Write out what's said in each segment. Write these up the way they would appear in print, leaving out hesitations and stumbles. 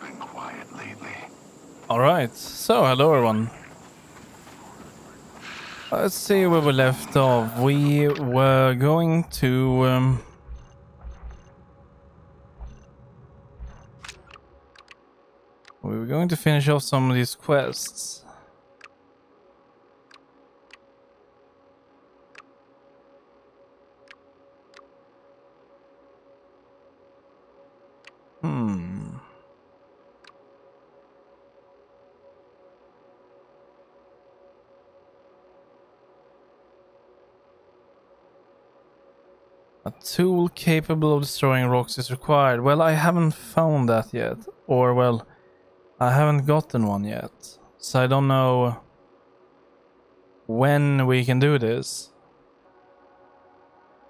been quiet lately. Alright, so hello everyone. Let's see where we left off. We were going to... we were going to finish off some of these quests. A tool capable of destroying rocks is required. Well, I haven't found that yet. Or, well, I haven't gotten one yet. So I don't know when we can do this.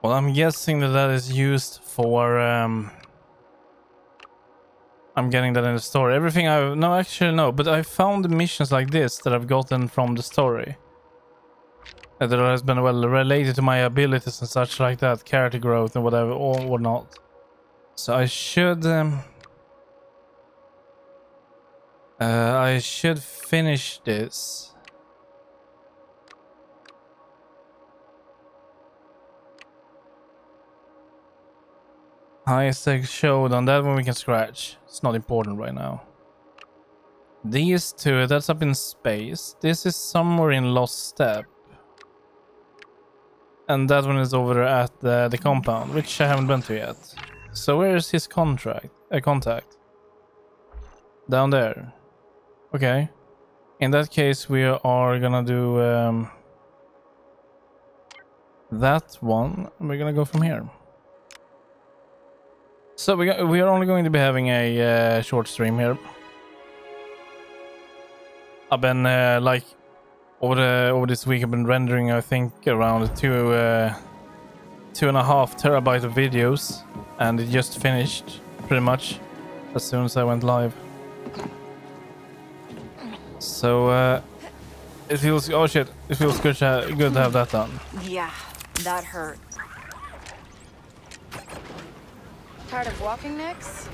Well, I'm guessing that that is used for... I'm getting that in the story. Everything I've... No, actually, no. But I found missions like this that I've gotten from the story. That has been, well, related to my abilities and such like that, character growth and whatever, or whatnot. So I should finish this. High Tech Showdown, that one we can scratch. It's not important right now. These two, that's up in space. This is somewhere in Lost Step. And that one is over at the compound, which I haven't been to yet. So where is his contact? Down there. Okay. In that case, we are gonna do that one. And we're gonna go from here. So we are only going to be having a short stream here. I've been like... Over this week I've been rendering, I think, around 2.5 terabytes of videos, and it just finished, pretty much, as soon as I went live. So, it feels... oh shit, it feels good to have that done. Yeah, that hurt. Tired of walking, Nix?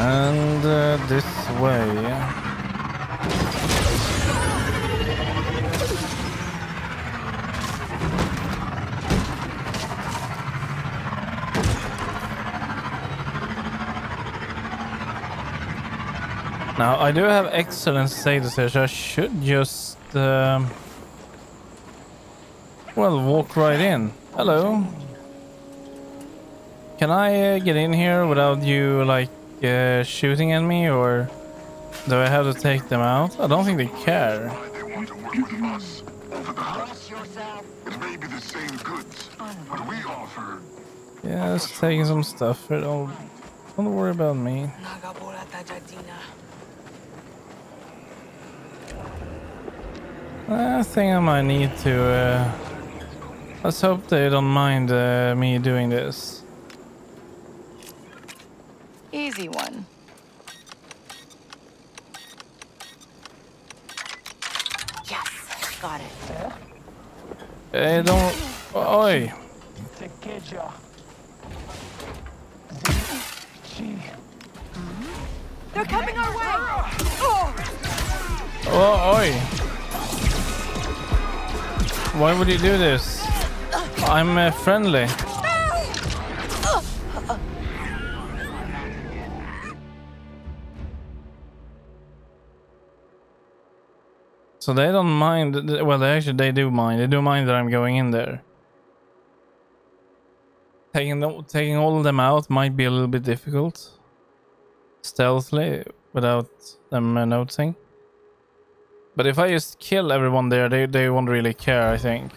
And this way. Now I do have excellent status here, so I should just well, walk right in. Hello. Can I get in here without you like shooting at me, or do I have to take them out? I don't think they care. They want to work with us over the Hutts. It may be the same goods, but we offer. Yeah, it's taking some stuff. Don't worry about me. I think I might need to. Let's hope they don't mind me doing this. Easy one. Yes, got it. Hey, don't... Oi! They're coming our way! Oh, oi! Why would you do this? I'm friendly. So they don't mind, well actually they do mind that I'm going in there. Taking all of them out might be a little bit difficult. Stealthily, without them noticing. But if I just kill everyone there, they won't really care, I think.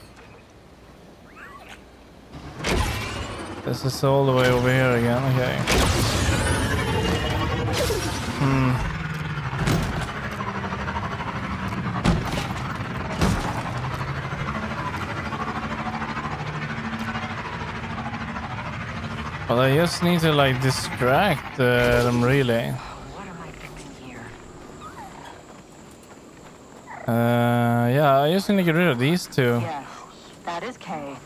This is all the way over here again, okay. Well, I just need to like distract them really. What am I fixing here? Yeah, I just need to get rid of these two. Yes, that is Kay.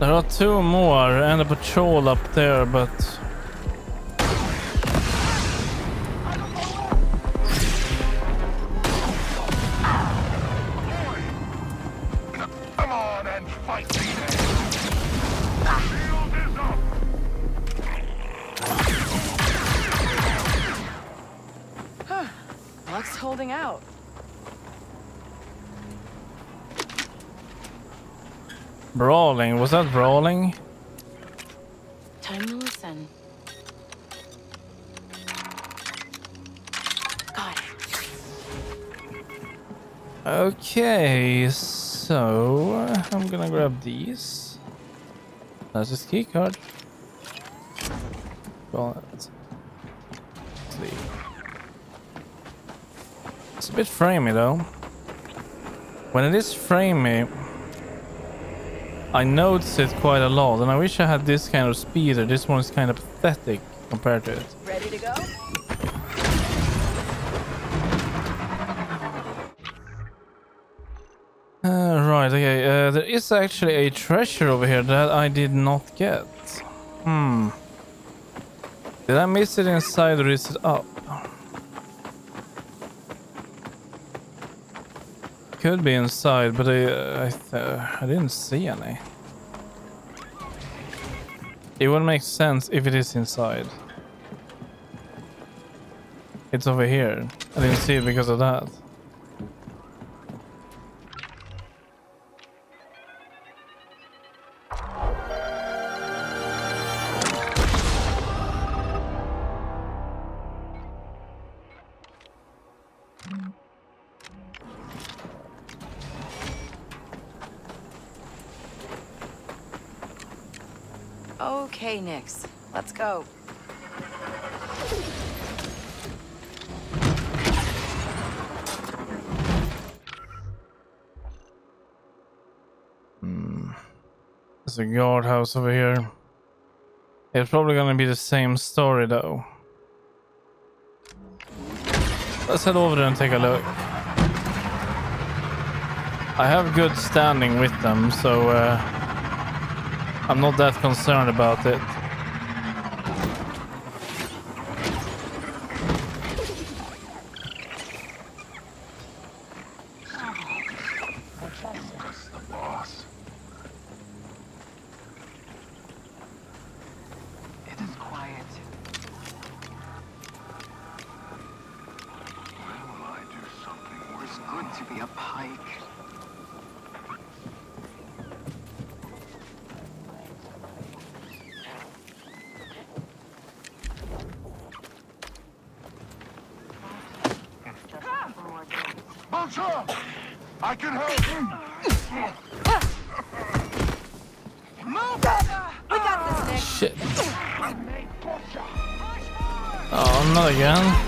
There are two more and a patrol up there, but was that brawling? Time to listen. Got it. Okay, so I'm gonna grab these. That's his key card. Well, let's leave. It's a bit framey though. When it is framey, I noticed it quite a lot, and I wish I had this kind of speeder. This one is kind of pathetic compared to it. Ready to go? Right, okay. There is actually a treasure over here that I did not get. Hmm. Did I miss it inside or is it up? Could be inside, but I didn't see any. It would make sense if it is inside. It's over here. I didn't see it because of that. Okay, Nix, let's go. There's a guardhouse over here. It's probably gonna be the same story though. Let's head over there and take a look. I have good standing with them, so I'm not that concerned about it. Sure, I can help. We got this, Nick. Shit. Oh, not again.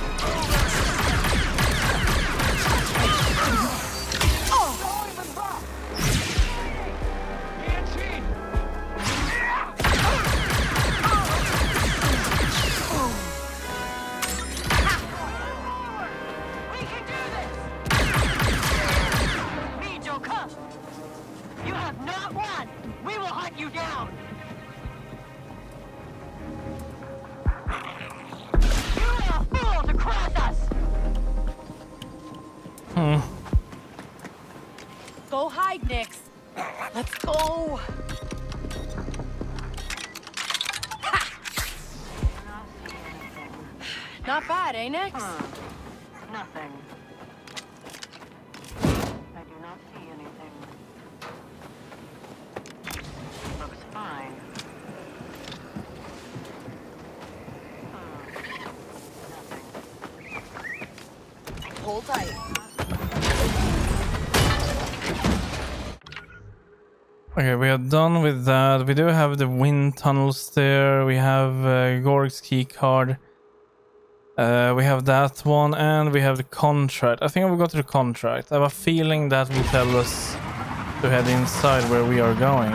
Okay, we are done with that. We do have the wind tunnels there. We have Gorg's key card. We have that one, and we have the contract. I think we got the contract. I have a feeling that will tell us to head inside where we are going.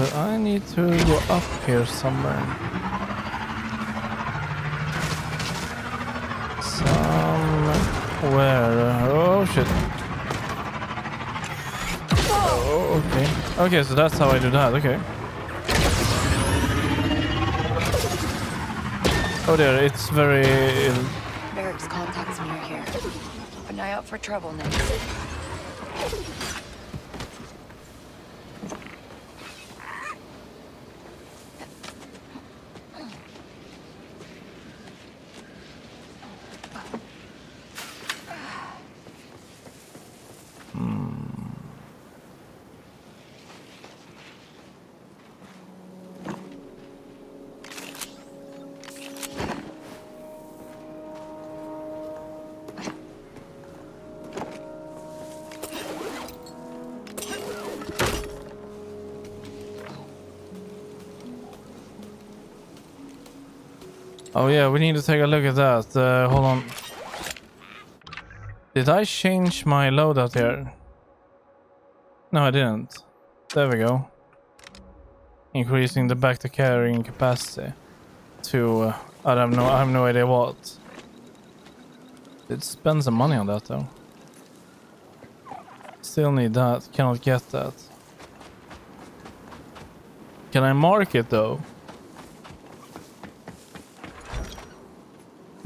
But I need to go up here somewhere. Oh shit. Oh, okay. Okay, so that's how I do that. Okay. Oh dear, it's very ill. Barracks contacts near here. Keep an eye out for trouble next. Oh yeah, we need to take a look at that. Hold on. Did I change my loadout here? No, I didn't. There we go. Increasing the back to carrying capacity to I have no idea what. Did spend some money on that though. Still need that. Cannot get that. Can I mark it though?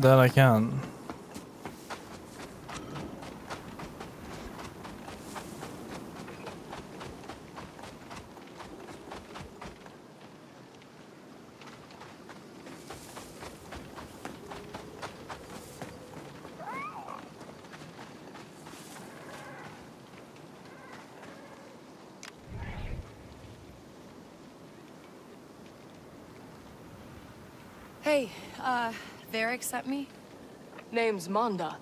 That I can. Hey, Varick sent me? Name's Mondo.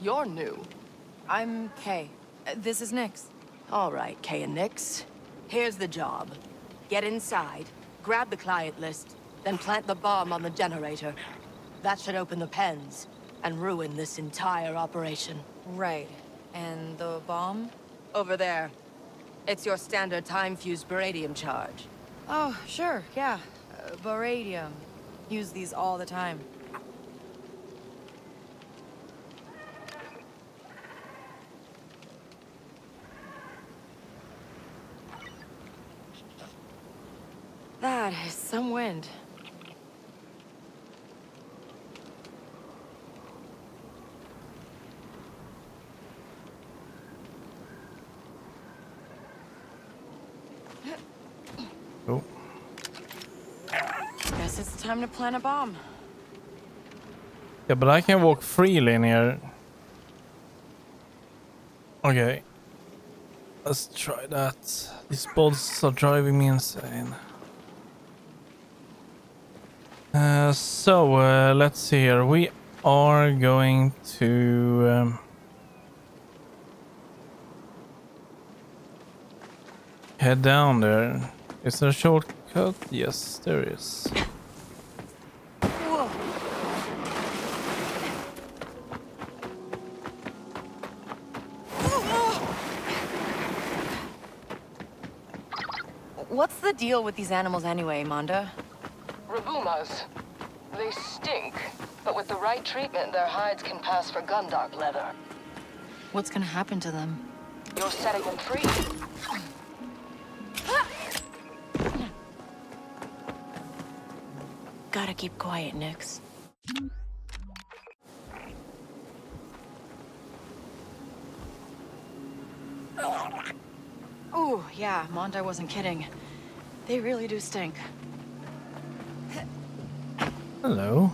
You're new. I'm Kay. This is Nix. All right, Kay and Nix. Here's the job. Get inside, grab the client list, then plant the bomb on the generator. That should open the pens and ruin this entire operation. Right. And the bomb? Over there. It's your standard time-fused baradium charge. Oh, sure, yeah. Baradium. Use these all the time. That is some wind. Oh. Guess it's time to plant a bomb. Yeah, but I can walk freely in here. Okay. Let's try that. These bots are driving me insane. So let's see here. We are going to... head down there. Is there a shortcut? Yes, there is. What's the deal with these animals anyway, Mondo? Rabumas. They stink, but with the right treatment, their hides can pass for Gundark leather. What's gonna happen to them? You're setting them free. Gotta keep quiet, Nix. Ooh, yeah, Mondo wasn't kidding. They really do stink. Hello.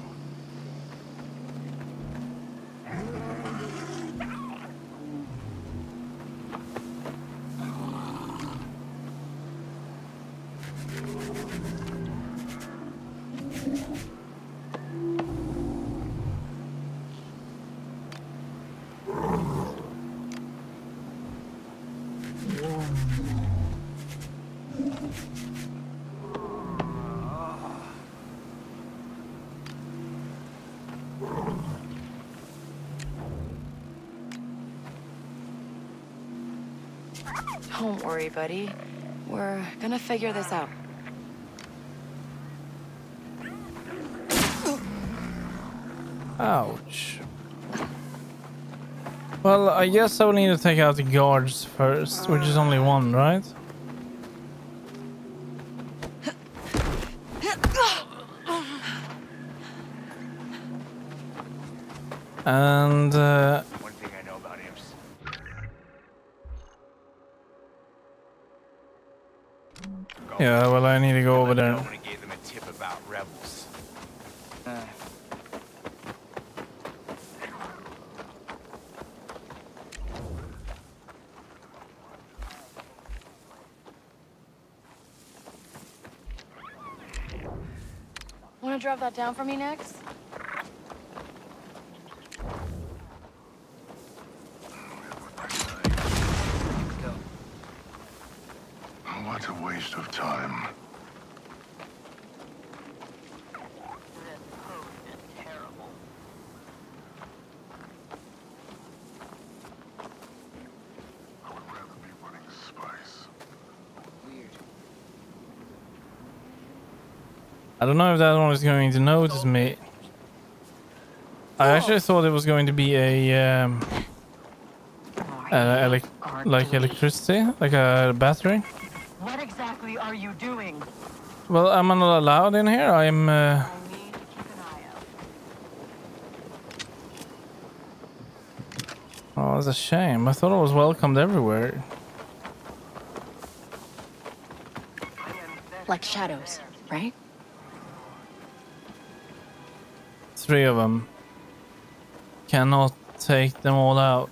Don't worry, buddy. We're gonna figure this out. Ouch. Well, I guess I will need to take out the guards first, which is only one, right? And... yeah, well, I need to go over there. I gave them a tip about rebels. Want to drop that down for me next? I don't know if that one is going to notice me. I actually thought it was going to be a electricity, like a battery. What exactly are you doing? Well, I'm not allowed in here. I'm. Oh, that's a shame. I thought I was welcomed everywhere. Like shadows, right? Three of them. Cannot take them all out.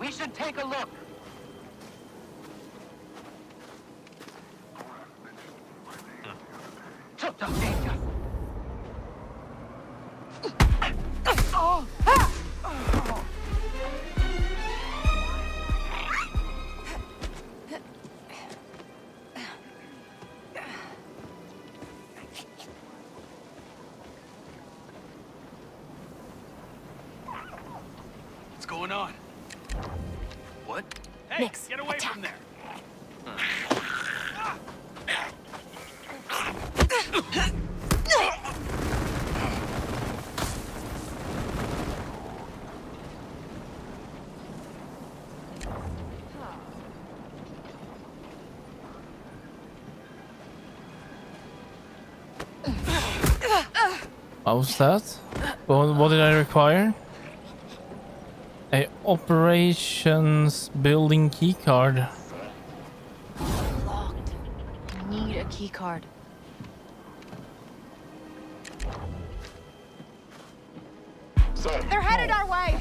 We should take a look. How's that? What did I require? A operations building keycard. Locked. Need a key. keycard. They're headed our way!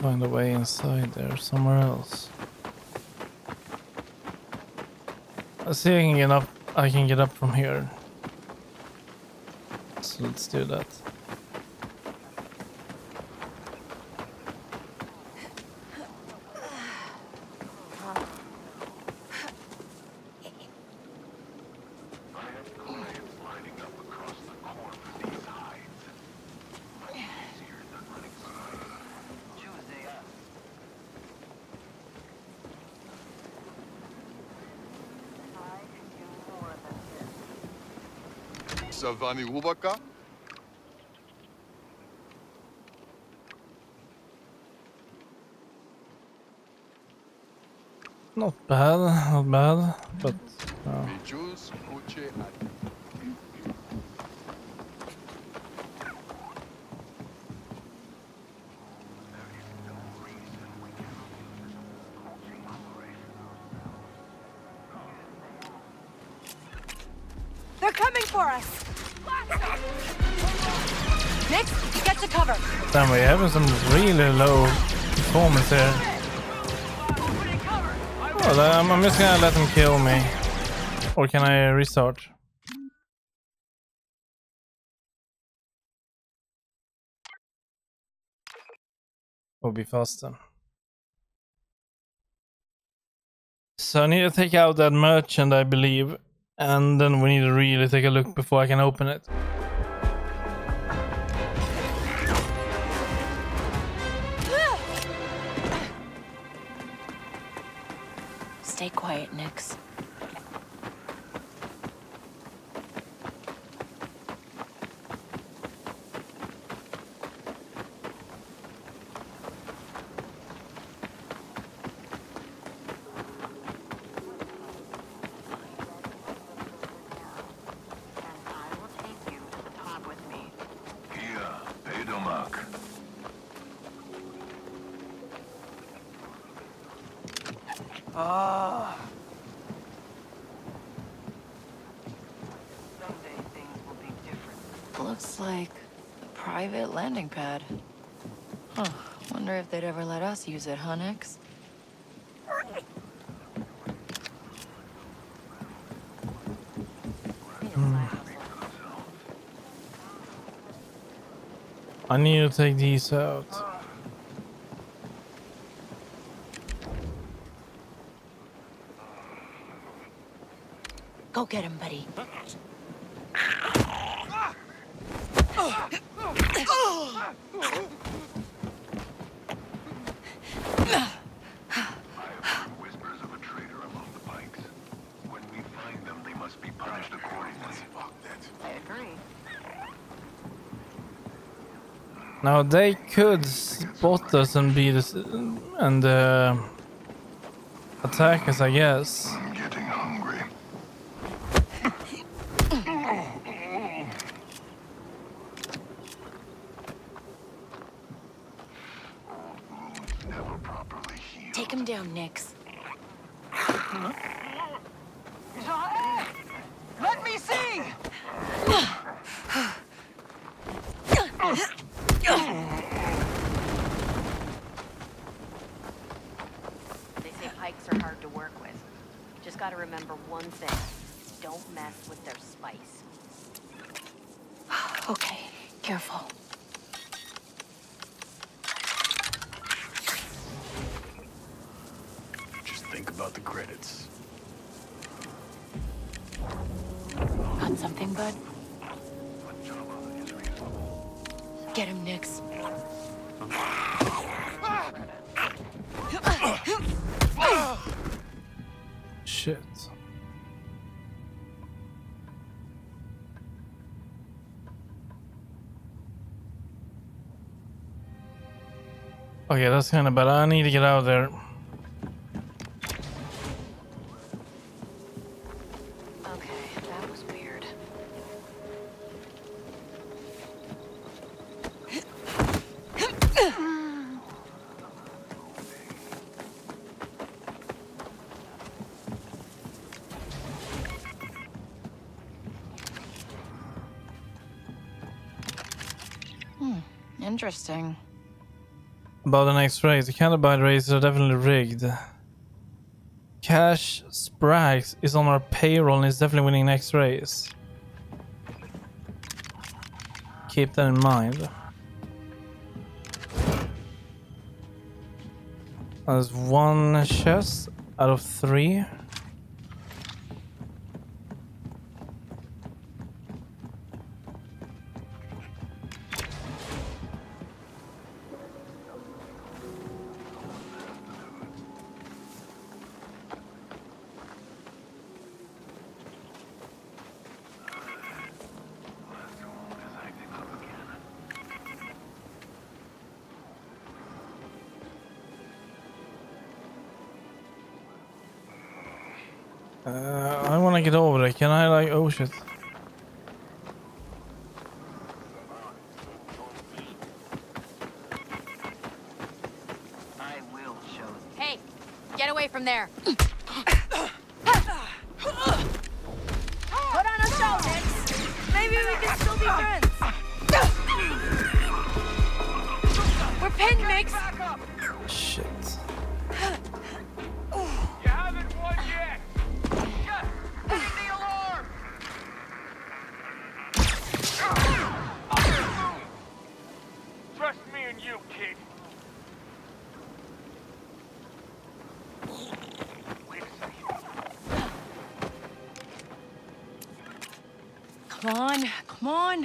Find a way inside there somewhere else. I see I can get up. I can get up from here. So let's do that. Vami Waka? Not bad, not bad, but... They're coming for us! Nix, you get to cover. Damn, we're having some really low performance here. Well, I'm just gonna let them kill me. Or can I restart? Will be faster. So I need to take out that merchant, I believe. And then we need to really take a look before I can open it. Stay quiet, Nix. Pad. Huh. Wonder if they'd ever let us use it, huh, Nix? I need to take these out. Go get him, buddy. Now they could spot us and beat us and attack us, I guess. I'm getting hungry. Never properly healed. Take him down, Nix. Let me see. Gotta remember one thing. Don't mess with their spice. Okay, careful. Just think about the credits. Got something, bud? Get him, Nix. Shit. Okay, that's kind of bad. I need to get out of there. Interesting. About the next race, the cannabide races are definitely rigged. Cash Sprags is on our payroll and is definitely winning next race. Keep that in mind. There's one chest out of three. I want to get over there. Can I, like, oh shit. I will show you. Hey, get away from there. Put on a show, Nix. Maybe we can still be friends. We're pinned, Nix. Shit. Come on.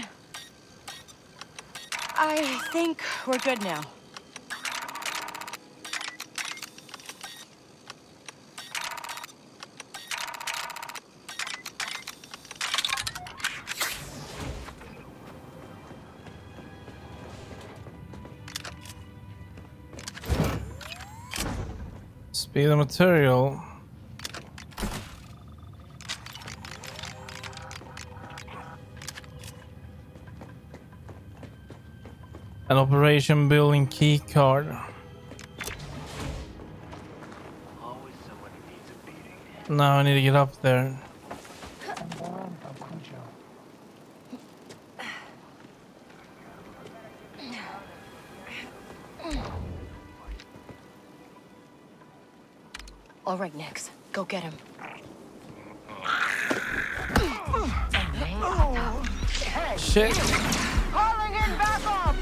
I think we're good now. Speed of material. An operation building key card. Always someone who needs a beating. Now I need to get up there. All right, Nix, go get him. Shit. Calling in back up.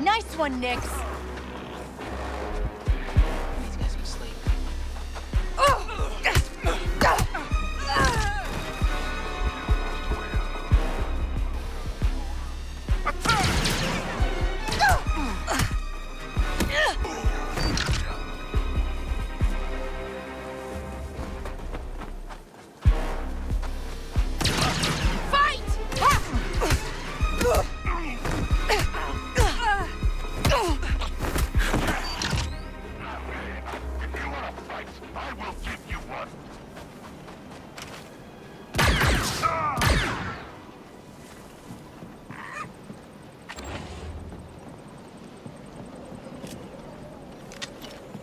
Nice one, Nix. These guys will sleep.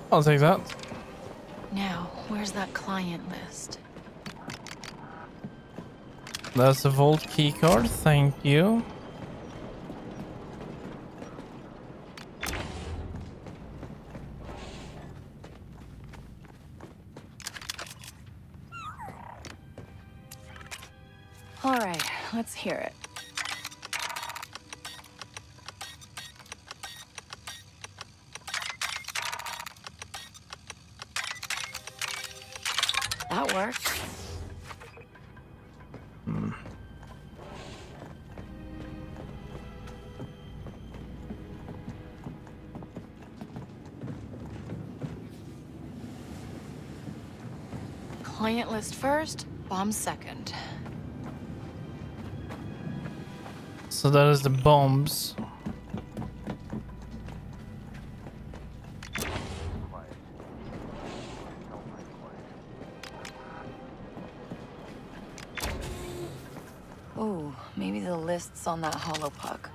I'll take that. Now, where's that client list? That's the vault keycard, thank you. Alright, let's hear it. That worked. Client list first, bomb second. So that is the bombs. Oh, maybe the list's on that hollow puck.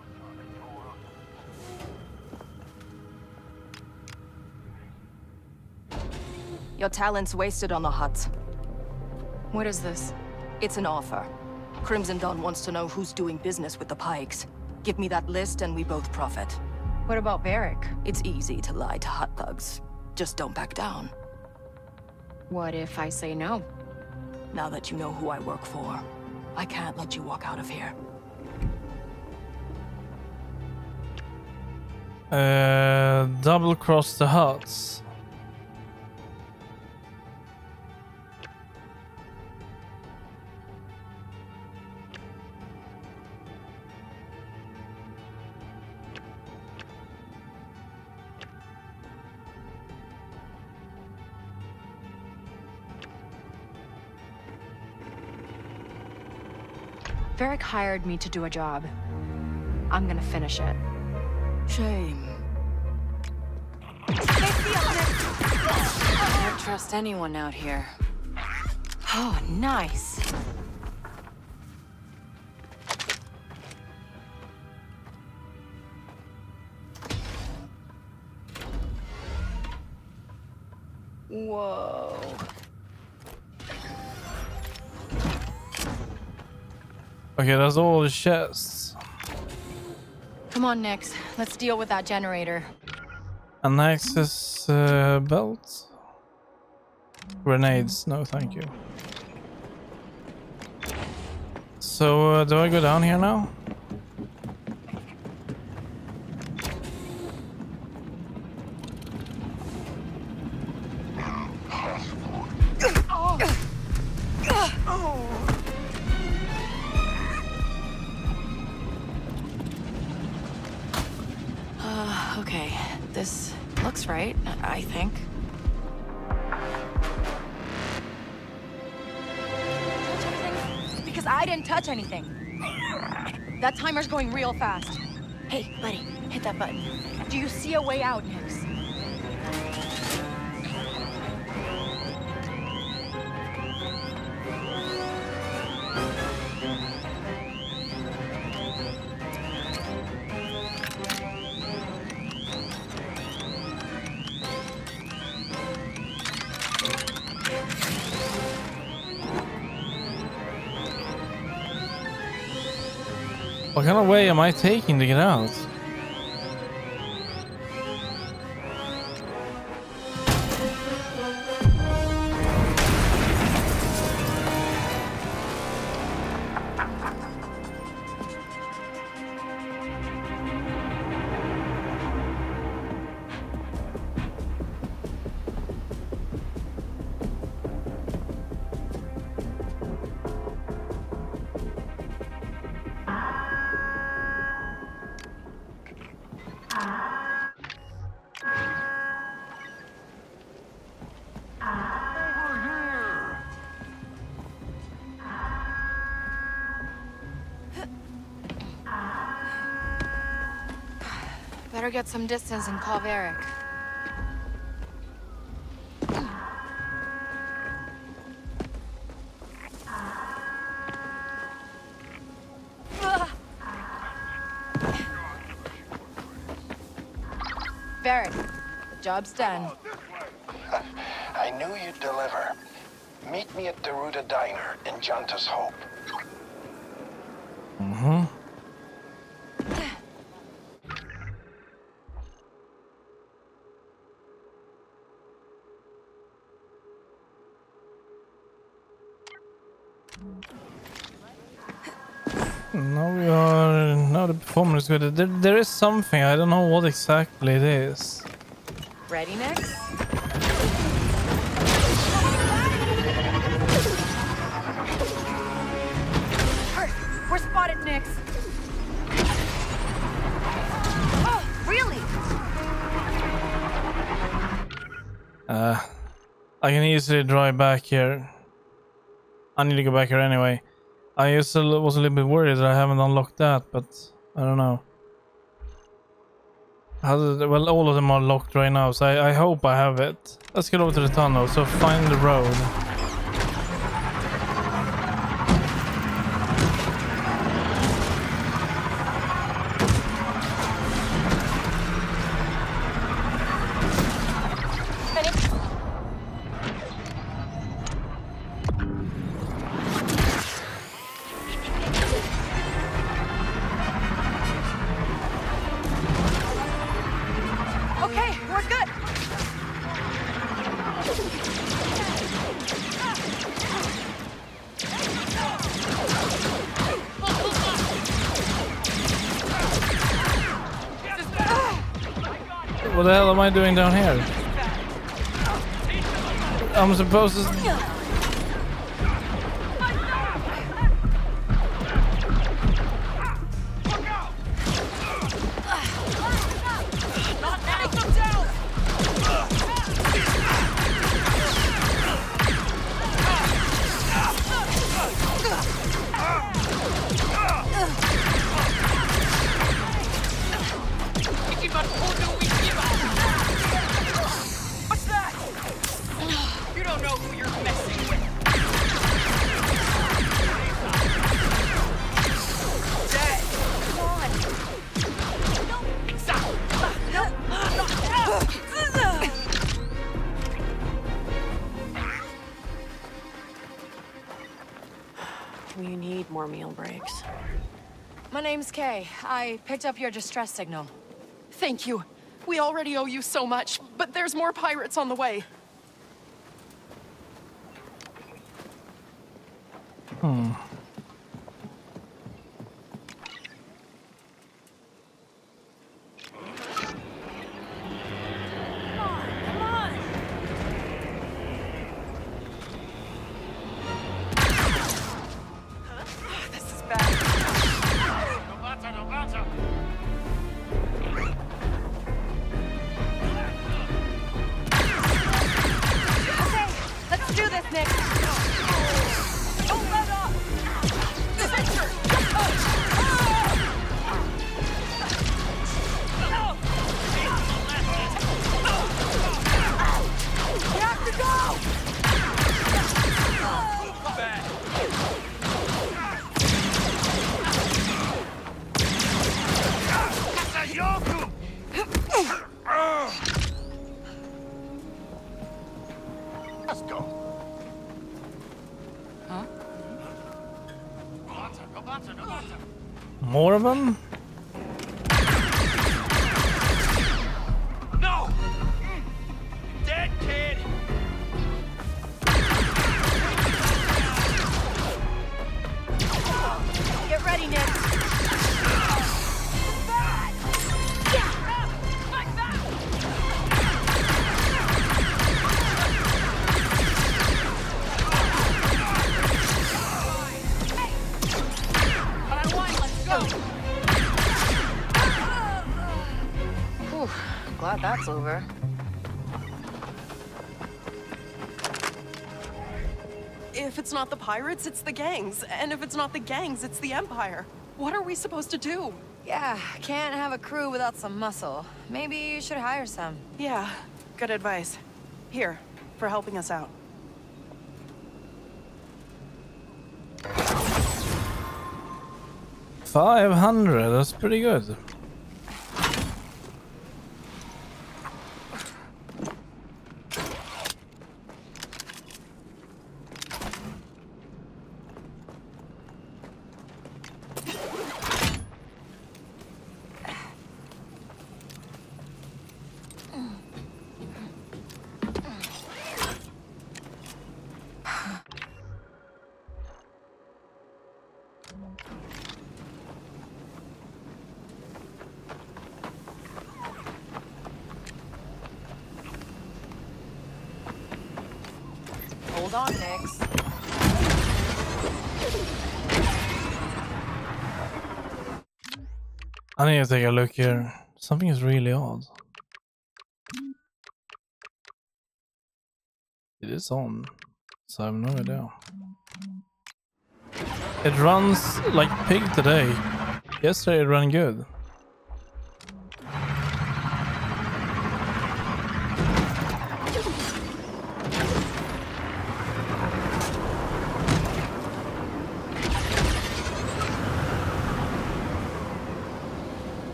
Your talent's wasted on the Hutts. What is this? It's an offer. Crimson Dawn wants to know who's doing business with the Pikes. Give me that list and we both profit. What about Varick? It's easy to lie to Hutt thugs. Just don't back down. What if I say no? Now that you know who I work for, I can't let you walk out of here. Double cross the Hutts. Varick hired me to do a job. I'm gonna finish it. Shame. I don't trust anyone out here. Oh, nice. Whoa. Okay, that's all the chests. Come on, Nix. Let's deal with that generator. An access belt. Grenades. No, thank you. So, do I go down here now? Okay, this looks right, I think. Because I didn't touch anything. That timer's going real fast. Hey, buddy, hit that button. Do you see a way out, Nix? What kind of way am I taking to get out? Better get some distance and call Varick. Varick, the job's done. I knew you'd deliver. Meet me at Deruda Diner in Janta's Hope. Mm-hmm. Now we are. Now the performer is good. There is something. I don't know what exactly it is. Ready, Nix? We're spotted, Nix. Oh, really? I can easily drive back here. I need to go back here anyway. I just was a little bit worried that I haven't unlocked that, but I don't know. Well, all of them are locked right now, so I hope I have it. Let's get over to the tunnel, so find the road. What the hell am I doing down here? I'm supposed to... Kay, I picked up your distress signal. Thank you. We already owe you so much, but there's more pirates on the way. More of them? No! Dead kid! Get ready, Nix. Glad that's over. If it's not the pirates, it's the gangs. And if it's not the gangs, it's the Empire. What are we supposed to do? Yeah, can't have a crew without some muscle. Maybe you should hire some. Yeah, good advice. Here, for helping us out. $500, that's pretty good. Hold on, Nix. I need to take a look here. Something is really odd. It is on, so I have no idea. It runs like pig today. Yesterday it ran good.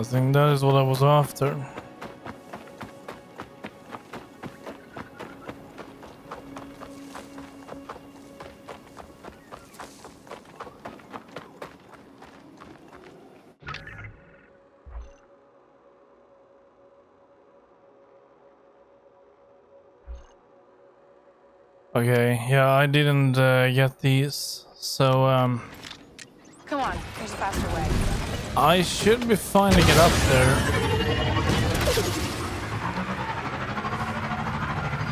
I think that is what I was after. Okay, yeah, I didn't get these, so come on, there's a faster way. I should be fine to get up there.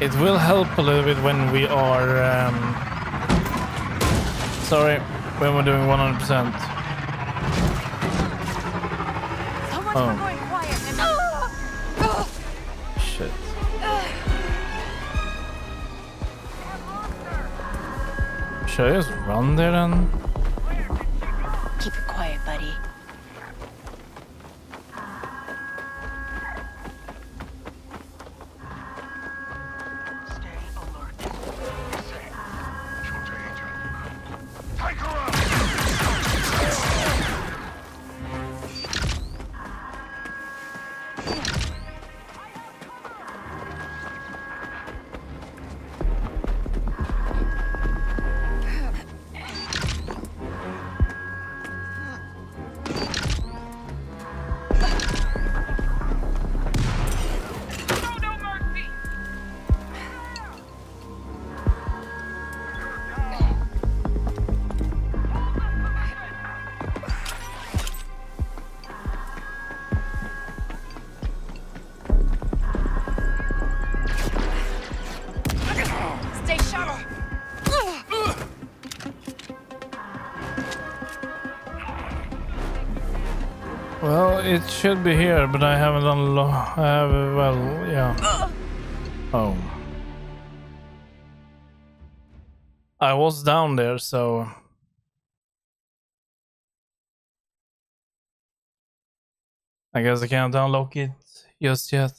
It will help a little bit when we are... sorry, when we're doing 100%. So much for going quiet and... Shit. Should I just run there then? Keep it quiet, buddy. It should be here, but I haven't unlocked. Well, yeah. Oh. I was down there, so. I guess I can't unlock it just yet.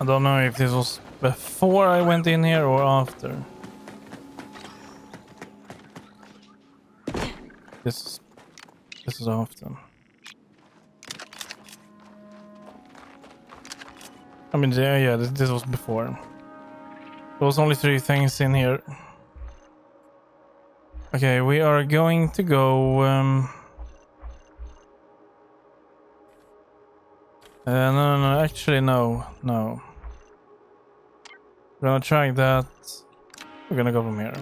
I don't know if this was before I went in here or after. This is after. I mean, yeah, this was before. There was only 3 things in here. Okay, we are going to go... no, actually no. We're gonna try that. We're gonna go from here.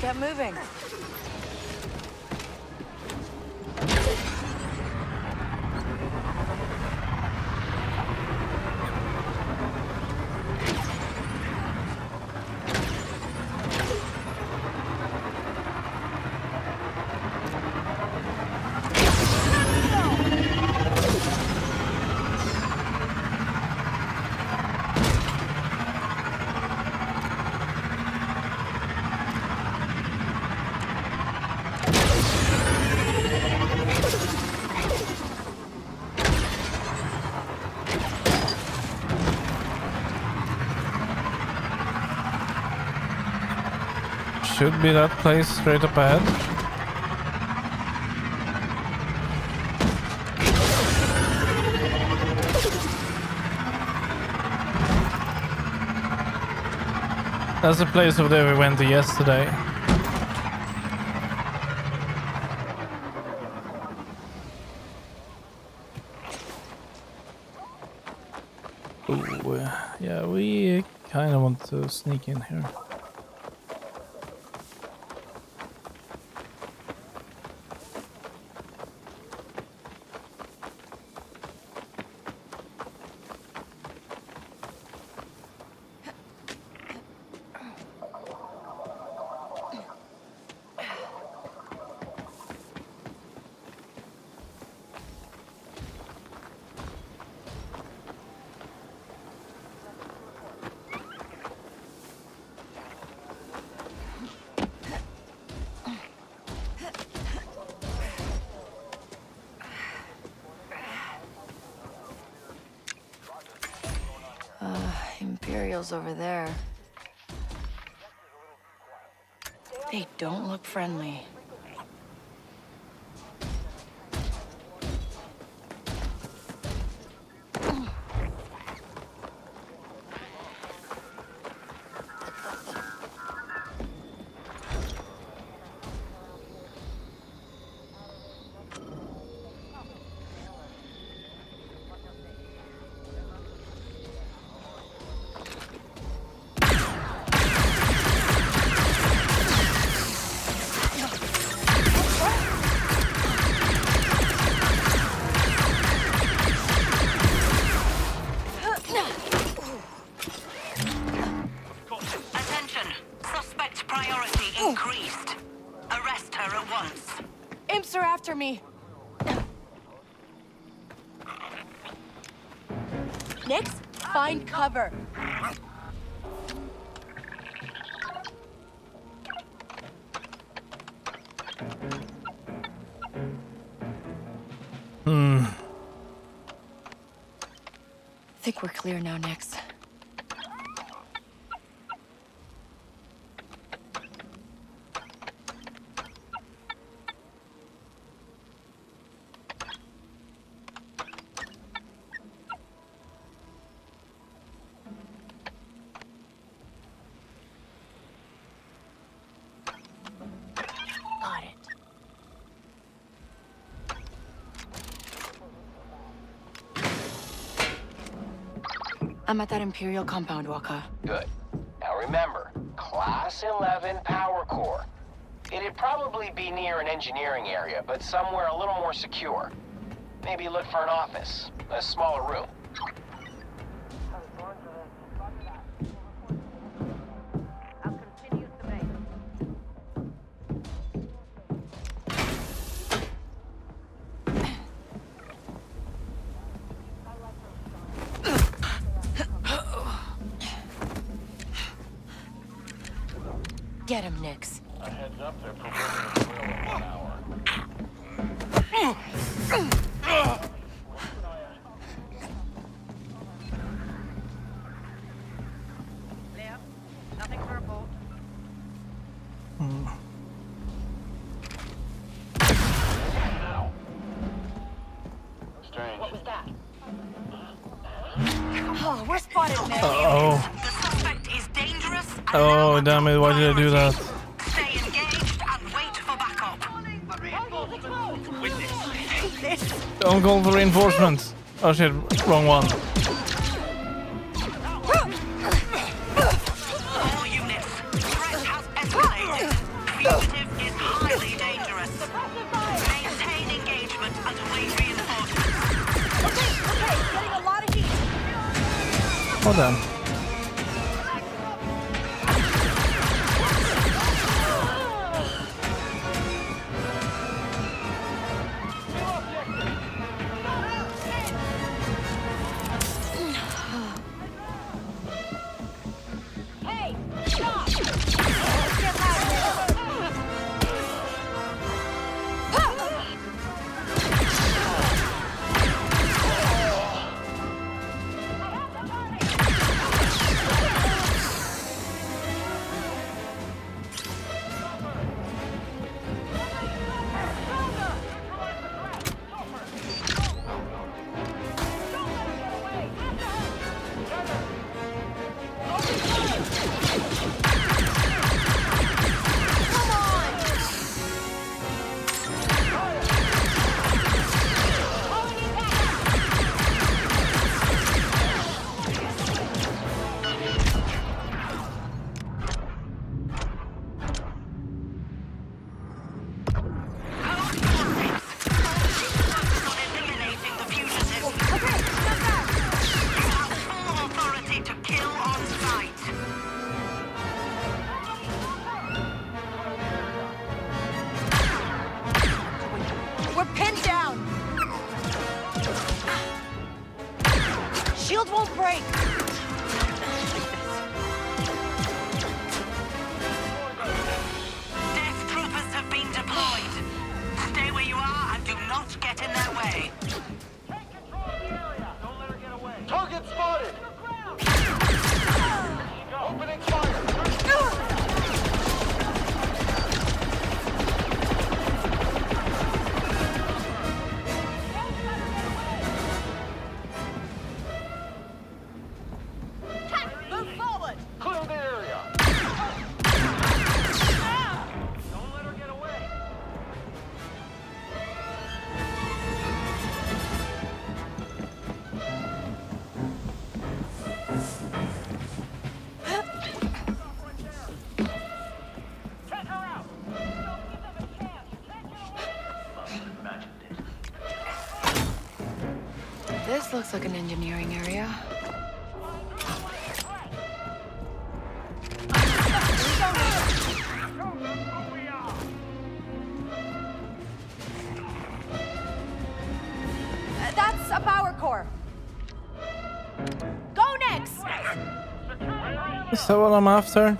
get moving. Should be that place straight up ahead. That's the place over there we went to yesterday. Ooh, yeah, we kind of want to sneak in here. Over there. They don't look friendly. Me. Nix, find cover. Think we're clear now, Nix. I'm at that Imperial compound, Waka. Good. Now remember, Class 11 Power Core. It'd probably be near an engineering area, but somewhere a little more secure. Maybe look for an office, a smaller room. Get him, Nix. A heads up, they're preparing the wheel in an hour. There, nothing for a bolt. Now. Strange. What was that? Oh, we're spotted, man. Uh-oh. Oh, damn it, why did I do that? Stay engaged and wait for backup. Don't call for reinforcements. Oh shit, wrong one. All units, threat has escalated. fugitive is highly dangerous. Maintain engagement and await reinforcements. Okay, getting a lot of heat. Hold on. Looks like an engineering area. That's a power core. Go, Nix! Is that what I'm after?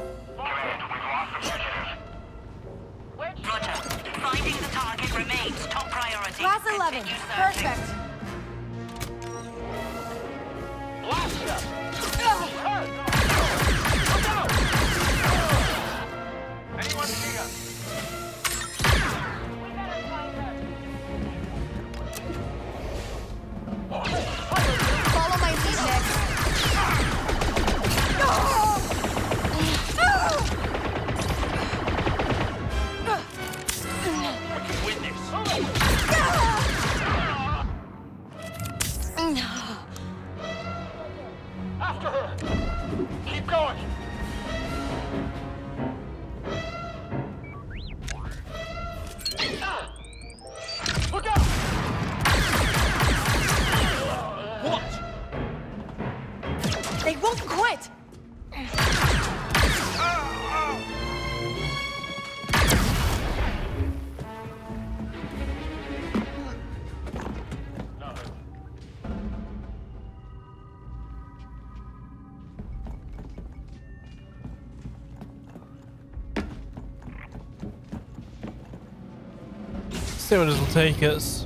See where this will take us.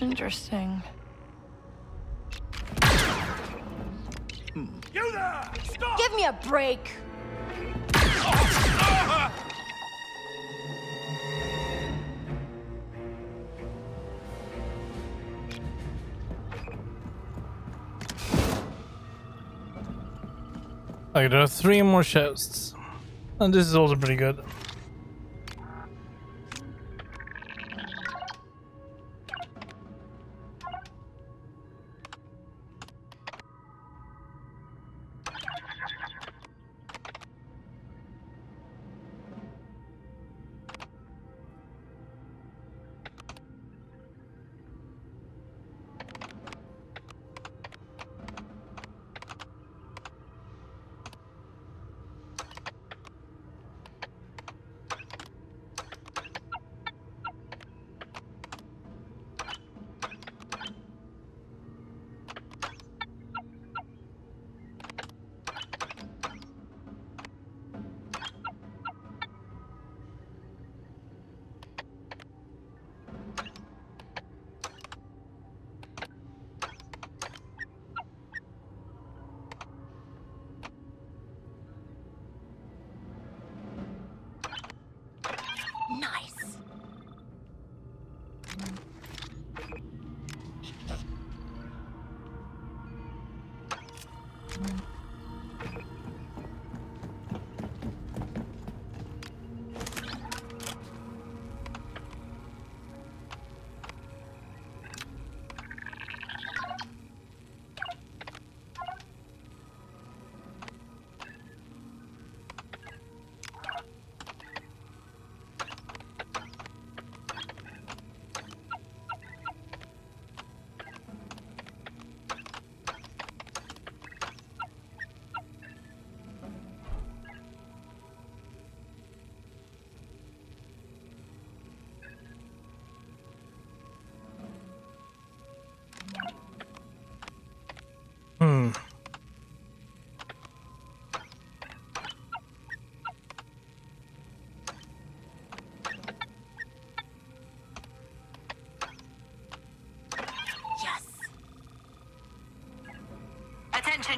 Interesting. You there! Stop! Give me a break. Okay, there are 3 more chests. And this is also pretty good.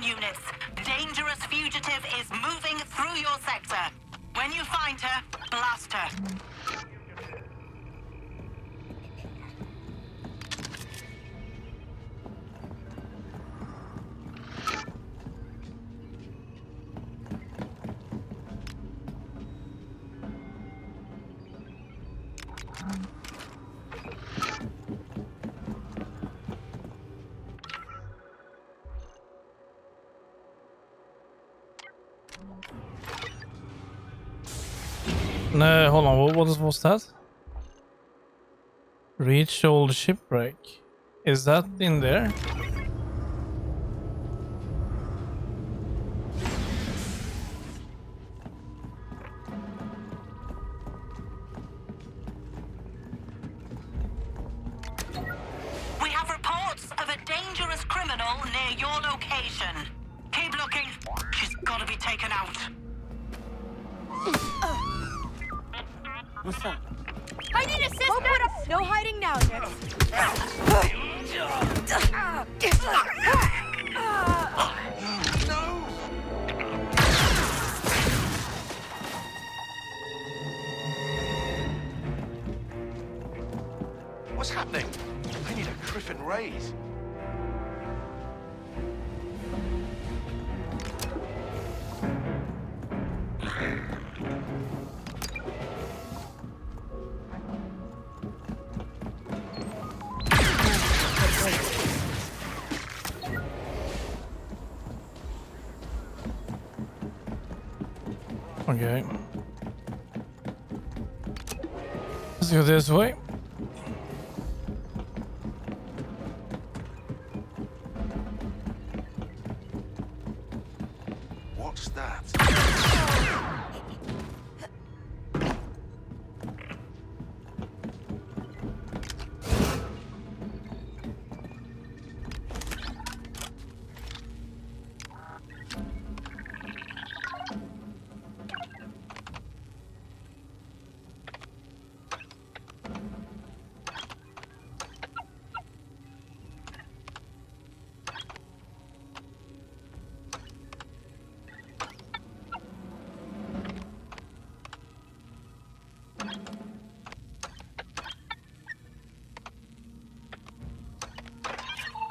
Units. Dangerous fugitive is moving through your sector. When you find her, blast her. No, hold on, what was that? Reach old shipwreck. Is that in there? We have reports of a dangerous criminal near your location. Keep looking. She's gotta be taken out. What's up? I need assistance! Oh, no hiding now, Nix. No! What's happening? I need a Griffin raise. Okay. Let's go this way. What's that?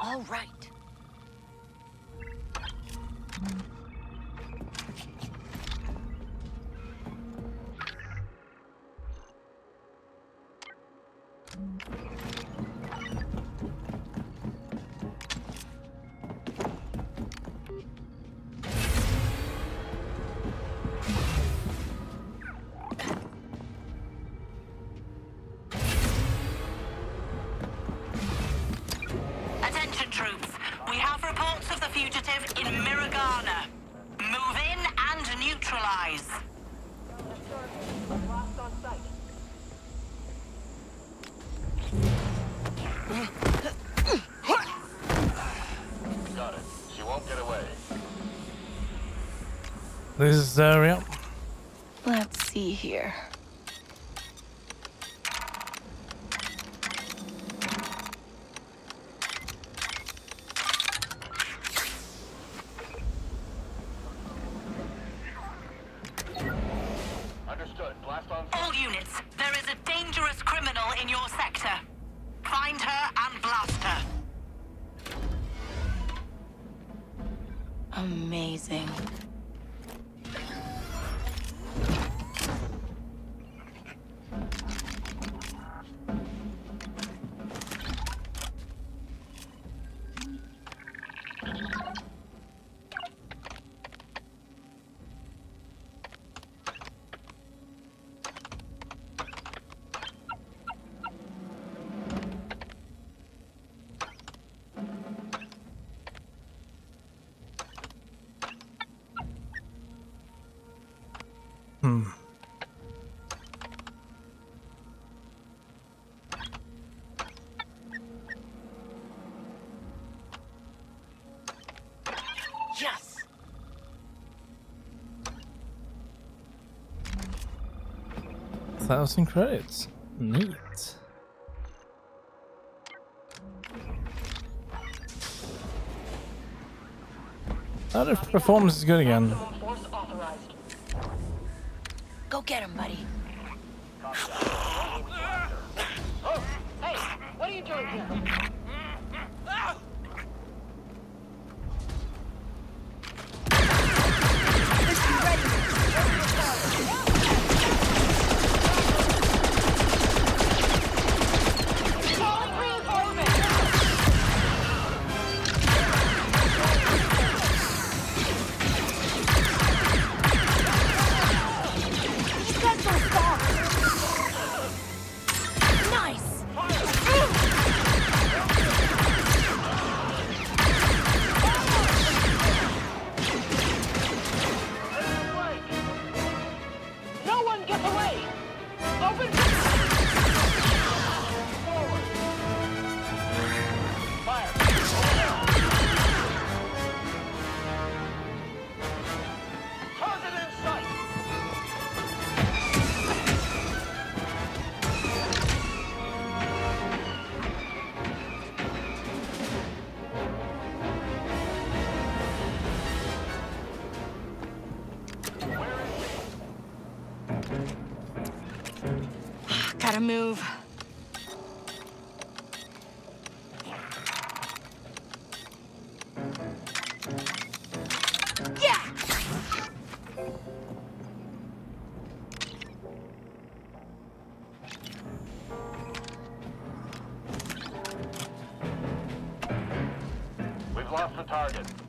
All right. fugitive in Miragana. Move in and neutralize. Lost on sight. Got it. She won't get away. This is the area. Let's see here. $1,000 credits. Neat. Not if performance is good again. Go get him, buddy. Oh, hey, what are you doing here?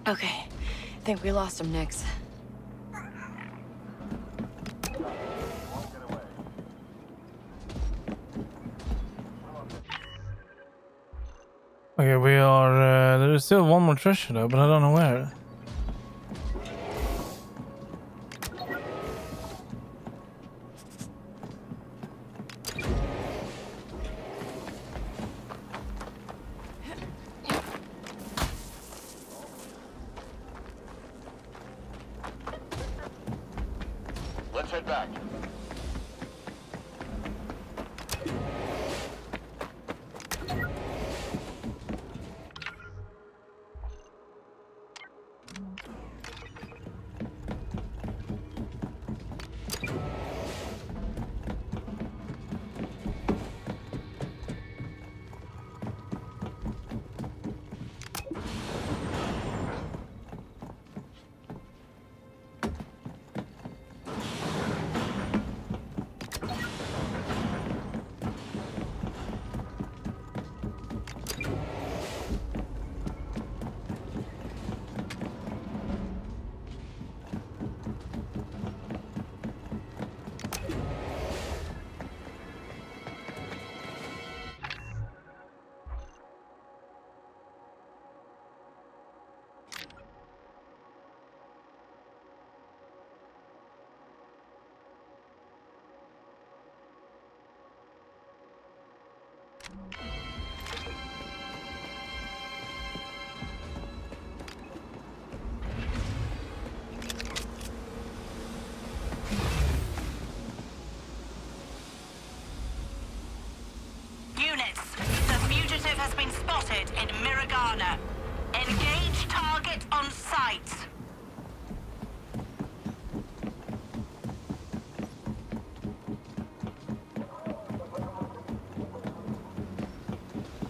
Okay, I think we lost him, Nix. Okay, we are... there is still one more treasure though, but I don't know where.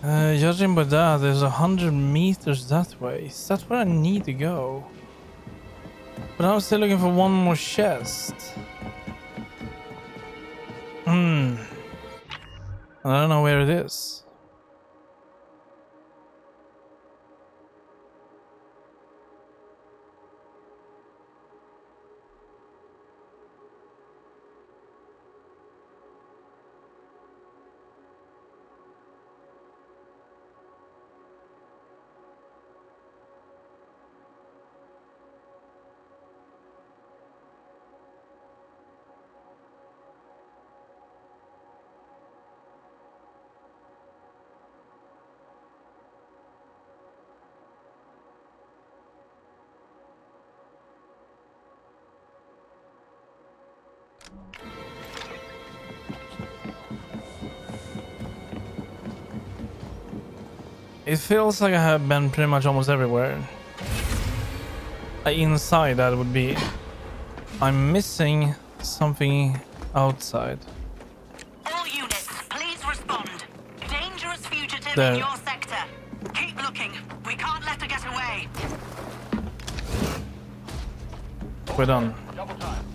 Judging by that, there's 100 meters that way. Is that where I need to go? But I'm still looking for one more chest. Hmm. I don't know where it is. It feels like I have been pretty much almost everywhere. Inside, that would be. I'm missing something outside. All units, please respond. Dangerous fugitive in your sector. Keep looking. We can't let her get away. We're done. Double time.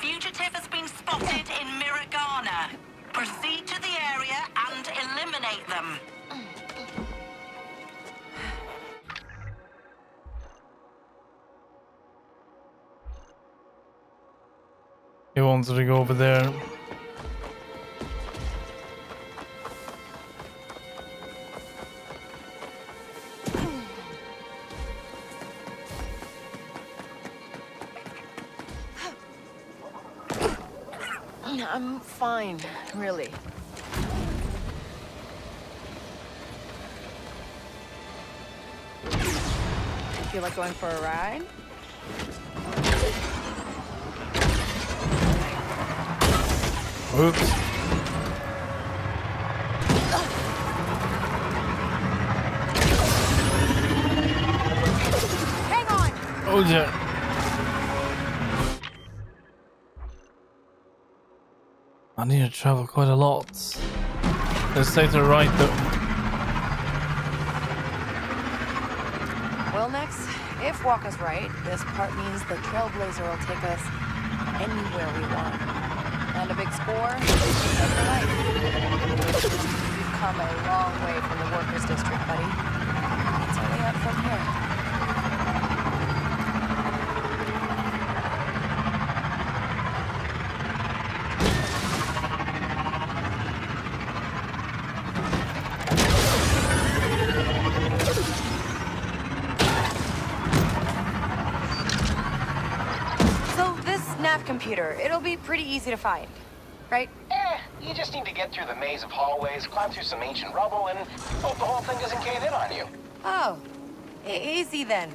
Fugitive has been spotted in Miragana. Proceed to the area and eliminate them. He wanted to go over there. I'm fine, really. Feel like going for a ride? Oops. Hang on! Oh, yeah. I need to travel quite a lot. Let's stay to the right though. Well, Nix, if Waka's right, this part means the Trailblazer will take us anywhere we want. And a big score is a life. You've come a long way from the Workers' District, buddy. It's only up from here. Computer. It'll be pretty easy to find, right? Eh, you just need to get through the maze of hallways, climb through some ancient rubble, and hope the whole thing doesn't cave in on you. Oh, easy then.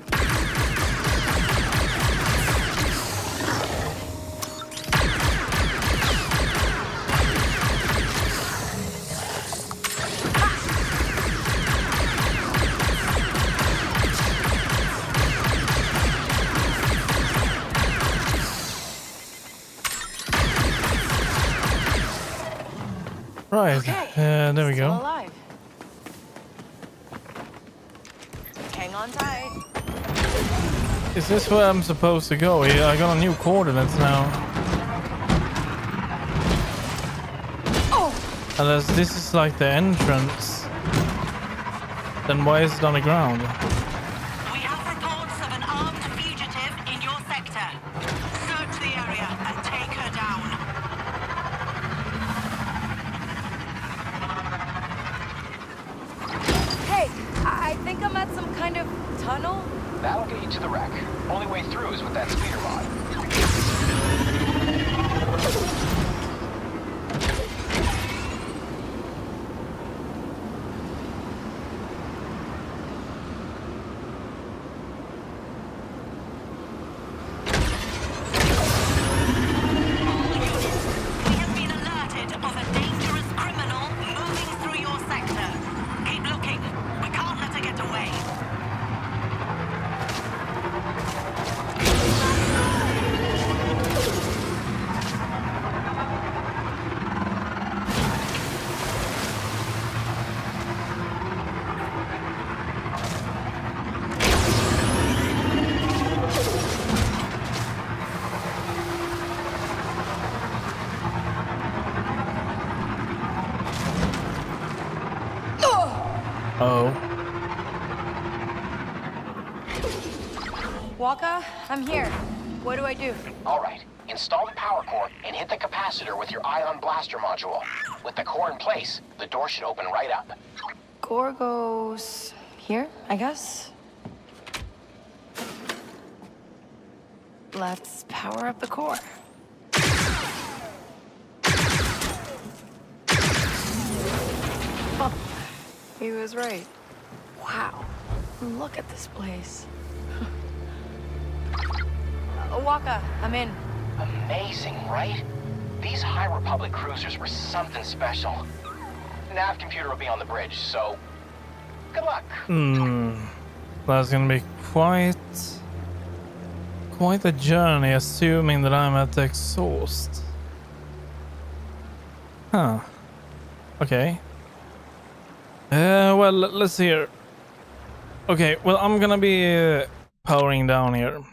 Right, okay. There we go. Alive. Hang on tight. Is this where I'm supposed to go? Yeah, I got a new coordinates now. Oh. Unless this is like the entrance. Then why is it on the ground? that some kind of tunnel? That'll get you to the wreck. Only way through is with that speeder mod. Waka, I'm here. What do I do? All right. Install the power core and hit the capacitor with your ion blaster module. With the core in place, the door should open right up. Core goes here, I guess? Let's power up the core. Oh, he was right. Wow. Look at this place. Waka, I'm in. Amazing, right? These High Republic cruisers were something special. Nav computer will be on the bridge, so good luck. That's gonna be quite a journey, assuming that I'm at the exhaust. Huh. Okay. Well, let's see here. Okay, well, I'm gonna be powering down here.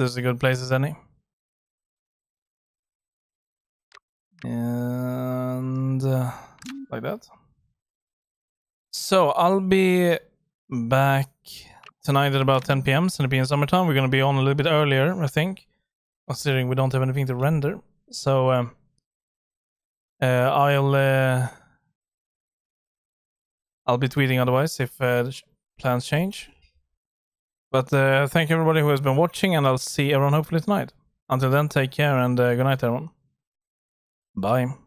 This is a good place as any. And like that. So I'll be back tonight at about 10 p.m. Centipede in summertime. We're going to be on a little bit earlier, I think. Considering we don't have anything to render. So I'll be tweeting otherwise if plans change. But thank you everybody who has been watching, and I'll see everyone hopefully tonight. Until then, take care and good night everyone. Bye.